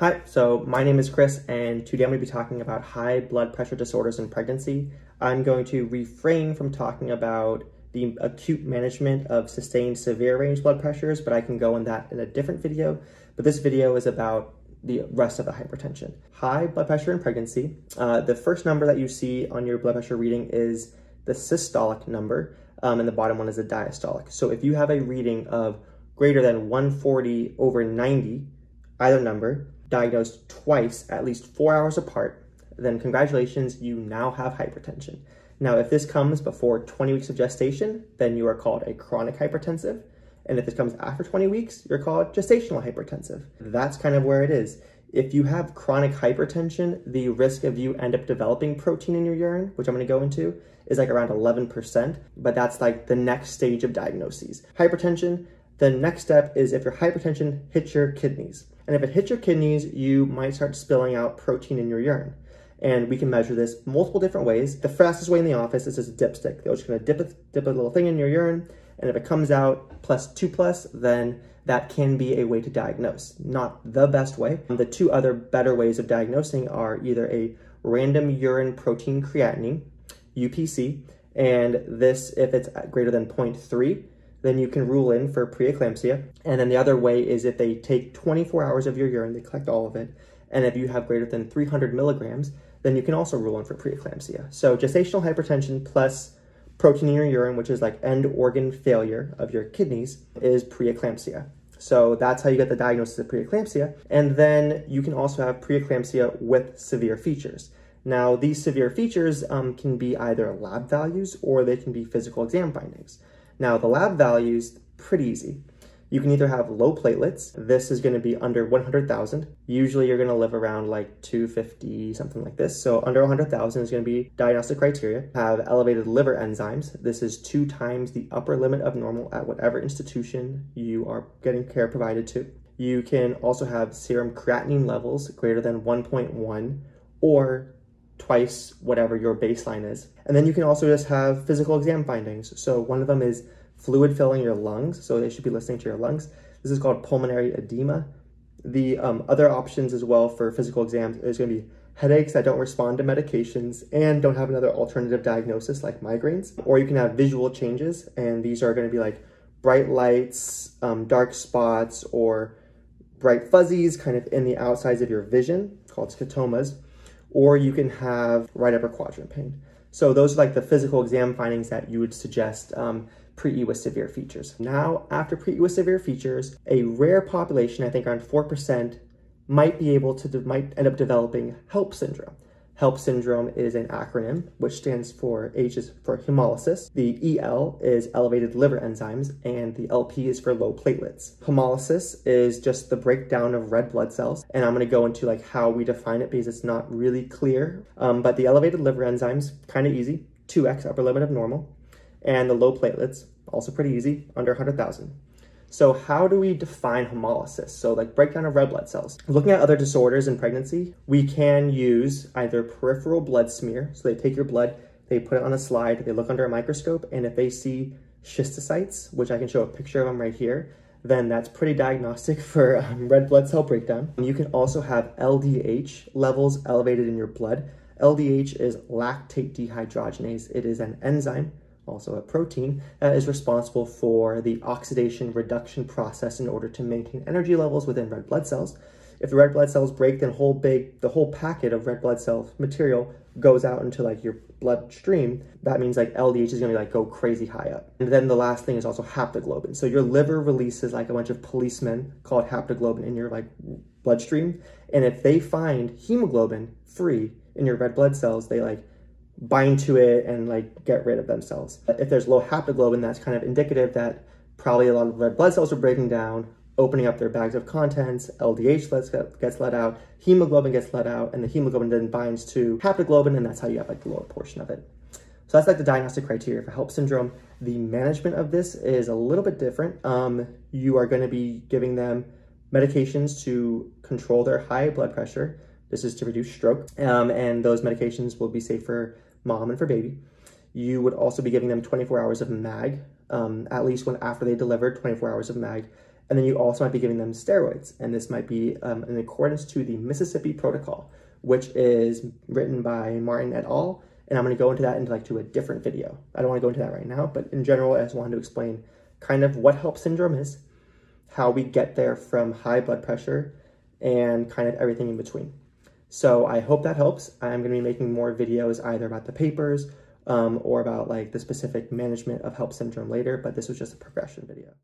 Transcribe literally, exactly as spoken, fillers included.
Hi, so my name is Chris, and today I'm going to be talking about high blood pressure disorders in pregnancy. I'm going to refrain from talking about the acute management of sustained severe range blood pressures, but I can go on that in a different video. But this video is about the rest of the hypertension. High blood pressure in pregnancy, uh, the first number that you see on your blood pressure reading is the systolic number, um, and the bottom one is the diastolic. So if you have a reading of greater than one forty over ninety, either number, diagnosed twice, at least four hours apart, then congratulations, you now have hypertension. Now, if this comes before twenty weeks of gestation, then you are called a chronic hypertensive. And if this comes after twenty weeks, you're called gestational hypertensive. That's kind of where it is. If you have chronic hypertension, the risk of you end up developing protein in your urine, which I'm gonna go into, is like around eleven percent, but that's like the next stage of diagnoses. Hypertension, the next step is if your hypertension hits your kidneys. And if it hits your kidneys, you might start spilling out protein in your urine. And we can measure this multiple different ways. The fastest way in the office is just a dipstick. They're just gonna dip a, dip a little thing in your urine, and if it comes out plus two plus, then that can be a way to diagnose. Not the best way. The two other better ways of diagnosing are either a random urine protein creatinine, U P C, and this, if it's greater than zero point three, then you can rule in for preeclampsia. And then the other way is if they take twenty-four hours of your urine, they collect all of it, and if you have greater than three hundred milligrams, then you can also rule in for preeclampsia. So gestational hypertension plus protein in your urine, which is like end organ failure of your kidneys, is preeclampsia. So that's how you get the diagnosis of preeclampsia. And then you can also have preeclampsia with severe features. Now, these severe features um, can be either lab values or they can be physical exam findings. Now, the lab values, pretty easy. You can either have low platelets. This is gonna be under one hundred thousand. Usually you're gonna live around like two fifty, something like this. So under one hundred thousand is gonna be diagnostic criteria. Have elevated liver enzymes. This is two times the upper limit of normal at whatever institution you are getting care provided to. You can also have serum creatinine levels greater than one point one or twice whatever your baseline is. And then you can also just have physical exam findings. So one of them is fluid filling your lungs. So they should be listening to your lungs. This is called pulmonary edema. The um, other options as well for physical exams is gonna be headaches that don't respond to medications and don't have another alternative diagnosis like migraines. Or you can have visual changes, and these are gonna be like bright lights, um, dark spots, or bright fuzzies kind of in the outsides of your vision, called scotomas. Or you can have right upper quadrant pain. So those are like the physical exam findings that you would suggest um, pre-E with severe features. Now, after pre-E with severe features, a rare population, I think around four percent, might be able to, might end up developing HELLP syndrome. HELLP syndrome is an acronym, which stands for, H is for hemolysis, the E L is elevated liver enzymes, and the L P is for low platelets. Hemolysis is just the breakdown of red blood cells, and I'm gonna go into like how we define it because it's not really clear, um, but the elevated liver enzymes, kind of easy, two x upper limit of normal, and the low platelets, also pretty easy, under one hundred thousand. So how do we define hemolysis? So like breakdown of red blood cells. Looking at other disorders in pregnancy, we can use either peripheral blood smear. So they take your blood, they put it on a slide, they look under a microscope, and if they see schistocytes, which I can show a picture of them right here, then that's pretty diagnostic for um, red blood cell breakdown. You can also have L D H levels elevated in your blood. L D H is lactate dehydrogenase. It is an enzyme, also a protein, that is responsible for the oxidation reduction process in order to maintain energy levels within red blood cells. If the red blood cells break, then whole big, the whole packet of red blood cell material goes out into like your bloodstream. That means like L D H is gonna like go crazy high up. And then the last thing is also haptoglobin. So your liver releases like a bunch of policemen called haptoglobin in your like bloodstream. And if they find hemoglobin free in your red blood cells, they like bind to it and like get rid of themselves. If there's low haptoglobin, that's kind of indicative that probably a lot of red blood cells are breaking down, opening up their bags of contents, L D H gets let out, hemoglobin gets let out, and the hemoglobin then binds to haptoglobin, and that's how you have like the lower portion of it. So that's like the diagnostic criteria for HELLP syndrome. The management of this is a little bit different. Um, you are gonna be giving them medications to control their high blood pressure. This is to reduce stroke, um, and those medications will be safe for mom and for baby. You would also be giving them twenty-four hours of M A G, um, at least when after they delivered, twenty-four hours of M A G And then you also might be giving them steroids. And this might be um, in accordance to the Mississippi Protocol, which is written by Martin et al. And I'm going to go into that into like to a different video. I don't want to go into that right now, but in general, I just wanted to explain kind of what HELLP syndrome is, how we get there from high blood pressure, and kind of everything in between. So I hope that helps. I'm going to be making more videos either about the papers um, or about like the specific management of HELLP syndrome later, but this was just a progression video.